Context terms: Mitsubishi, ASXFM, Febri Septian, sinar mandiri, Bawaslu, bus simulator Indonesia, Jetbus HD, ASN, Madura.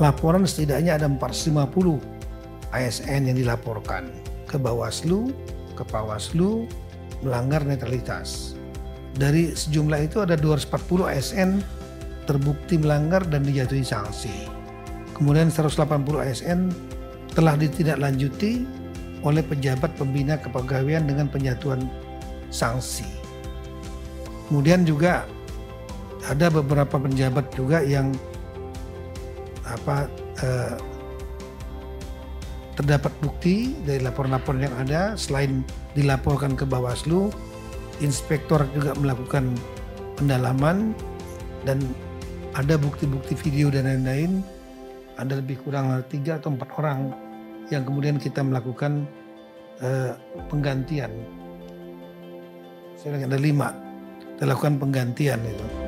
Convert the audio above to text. laporan setidaknya ada 450 ASN yang dilaporkan ke Bawaslu, melanggar netralitas. Dari sejumlah itu ada 240 ASN terbukti melanggar dan dijatuhi sanksi. Kemudian 180 ASN telah ditindaklanjuti oleh pejabat pembina kepegawaian dengan penjatuhan sanksi. Kemudian juga ada beberapa penjabat juga yang terdapat bukti dari laporan-laporan yang ada. Selain dilaporkan ke Bawaslu, inspektor juga melakukan pendalaman dan ada bukti-bukti video dan lain-lain. Ada lebih kurang 3 atau 4 orang yang kemudian kita melakukan penggantian. Ada 5, kita lakukan penggantian itu.